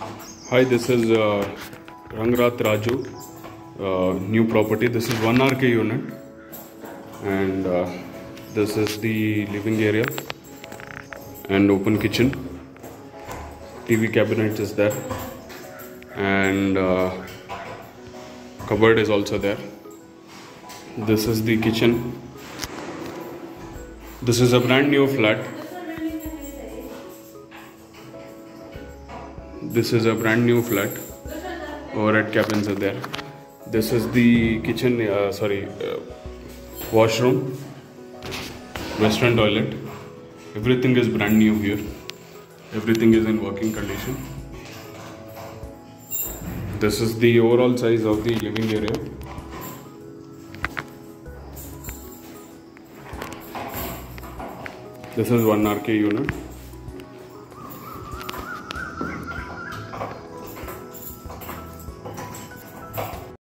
Hi, this is Rangrath Raju, new property. This is 1 RK unit, and this is the living area and open kitchen. TV cabinet is there, and cupboard is also there. This is the kitchen. This is a brand new flat. This is a brand new flat. Overhead cabins are there. This is the kitchen, washroom, western toilet. Everything is brand new here. Everything is in working condition. This is the overall size of the living area. This is 1 RK unit.